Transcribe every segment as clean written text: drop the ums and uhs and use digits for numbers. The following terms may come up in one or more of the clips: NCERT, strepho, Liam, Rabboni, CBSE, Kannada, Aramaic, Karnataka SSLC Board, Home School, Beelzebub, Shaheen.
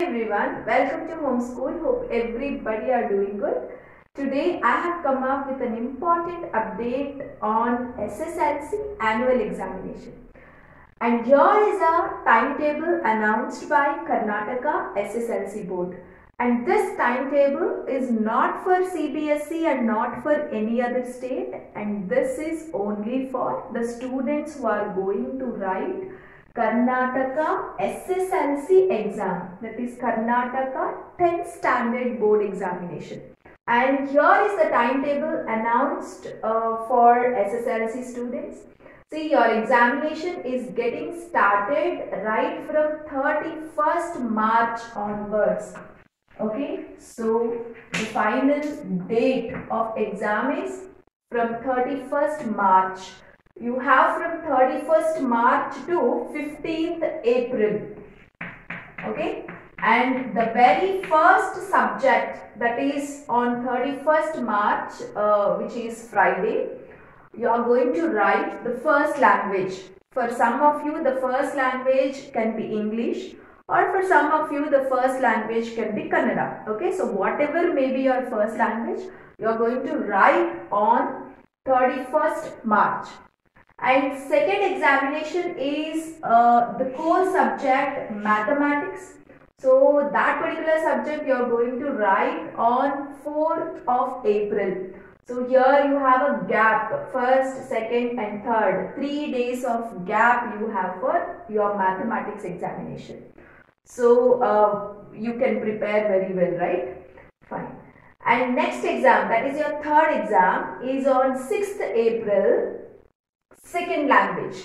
Everyone, welcome to Homeschool. Hope everybody are doing good. Today I have come up with an important update on SSLC annual examination. And here is a timetable announced by Karnataka SSLC Board. And this timetable is not for CBSE and not for any other state. And this is only for the students who are going to write Karnataka SSLC exam, that is Karnataka 10th standard board examination. And here is the timetable announced for SSLC students. See, your examination is getting started right from 31st March onwards. Okay, so the final date of exam is from 31st March. You have from 31st March to 15th April, okay, and the very first subject, that is on 31st March, which is Friday, you are going to write the first language. For some of you, the first language can be English, or for some of you, the first language can be Kannada, okay. So whatever may be your first language, you are going to write on 31st March. And second examination is the core subject mathematics. So that particular subject you are going to write on 4th of April. So here you have a gap, first, second and third. 3 days of gap you have for your mathematics examination. So you can prepare very well, right? Fine. And next exam, that is your third exam, is on 6th April. Second language.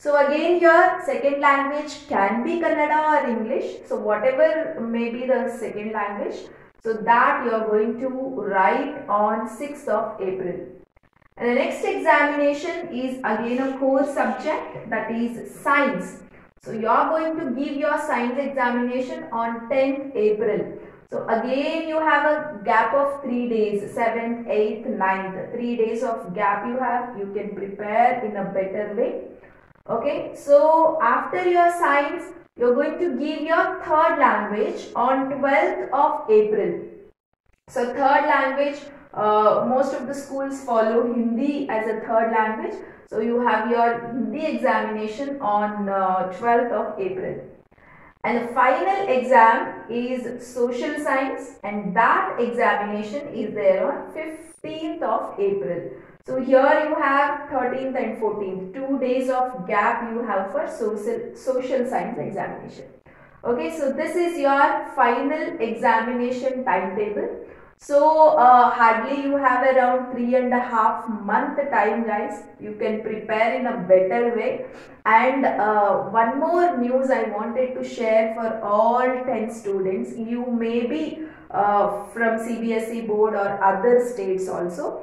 So again here second language can be Kannada or English. So whatever may be the second language, so that you are going to write on 6th of April. And the next examination is again a core subject, that is science. So you are going to give your science examination on 10th April. So again you have a gap of 3 days, 7th, 8th, 9th, 3 days of gap you have, you can prepare in a better way. Okay, so after your science, you are going to give your third language on 12th of April. So third language, most of the schools follow Hindi as a third language. So you have your Hindi examination on 12th of April. And the final exam is social science, and that examination is there on 15th of April. So here you have 13th and 14th, 2 days of gap you have for social science examination. Okay, so this is your final examination timetable. So hardly you have around 3.5 month time, guys. You can prepare in a better way. And one more news I wanted to share for all 10 students. You may be from CBSE board or other states also.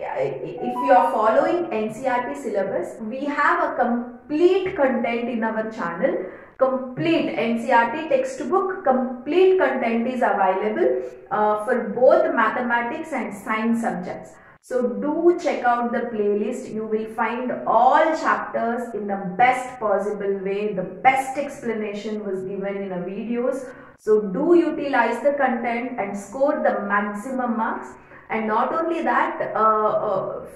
If you are following NCERT syllabus, we have a complete content in our channel. Complete NCERT textbook, complete content is available for both mathematics and science subjects. So do check out the playlist. You will find all chapters in the best possible way. The best explanation was given in the videos. So do utilize the content and score the maximum marks. And not only that,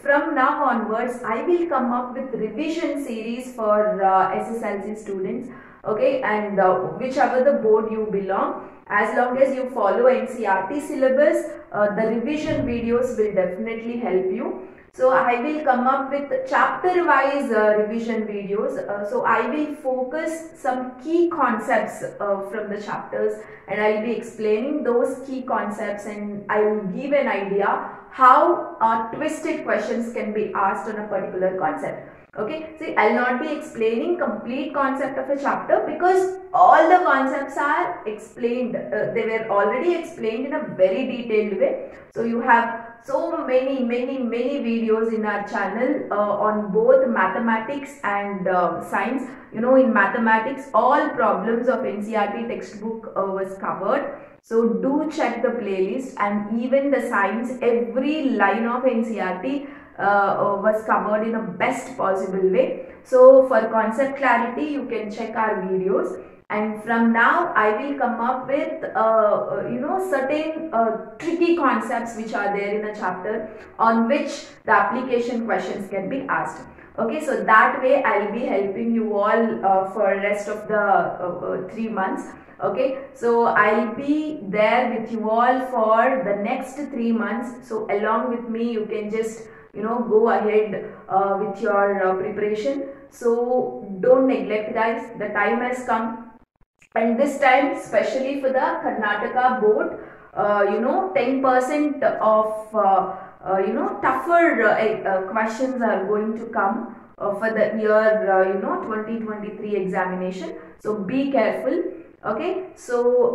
from now onwards, I will come up with revision series for SSLC students, okay, and whichever the board you belong. As long as you follow NCERT syllabus, the revision videos will definitely help you. So I will come up with chapter wise revision videos. So I will focus some key concepts from the chapters, and I will be explaining those key concepts, and I will give an idea how twisted questions can be asked on a particular concept. Okay, see, I will not be explaining complete concept of a chapter because all the concepts are explained. They were already explained in a very detailed way. So you have so many videos in our channel on both mathematics and science. You know, in mathematics, all problems of NCERT textbook was covered. So do check the playlist, and even the science, every line of NCERT was covered in the best possible way. So for concept clarity, you can check our videos. And from now, I will come up with, certain tricky concepts which are there in a chapter on which the application questions can be asked. Okay, so that way I will be helping you all for rest of the 3 months. Okay, so I'll be there with you all for the next 3 months. So along with me, you can just, go ahead with your preparation. So don't neglect, guys. The time has come. And this time, especially for the Karnataka board, 10% of, tougher questions are going to come for the year, 2023 examination. So be careful. Okay, so,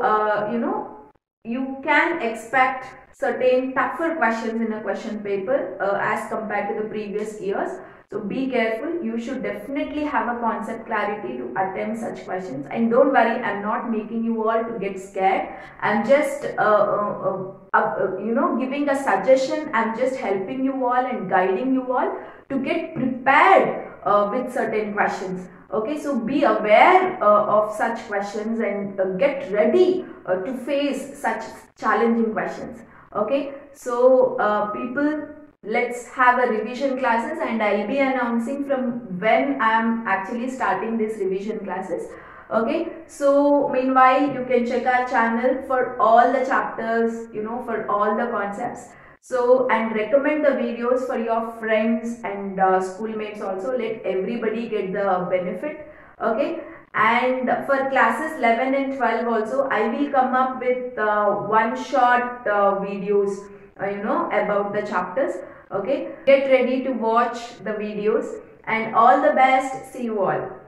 you can expect certain tougher questions in a question paper as compared to the previous years. So be careful, you should definitely have a concept clarity to attempt such questions. And don't worry, I'm not making you all to get scared. I'm just, giving a suggestion. I'm just helping you all and guiding you all to get prepared with certain questions. Okay, so be aware of such questions and get ready to face such challenging questions. Okay, so people, let's have a revision classes, and I'll be announcing from when I'm actually starting these revision classes. Okay, so meanwhile, you can check our channel for all the chapters, for all the concepts. So, and recommend the videos for your friends and schoolmates also. Let everybody get the benefit. Okay, and for classes 11 and 12 also, I will come up with one-shot videos, about the chapters. Okay, get ready to watch the videos, and all the best. See you all.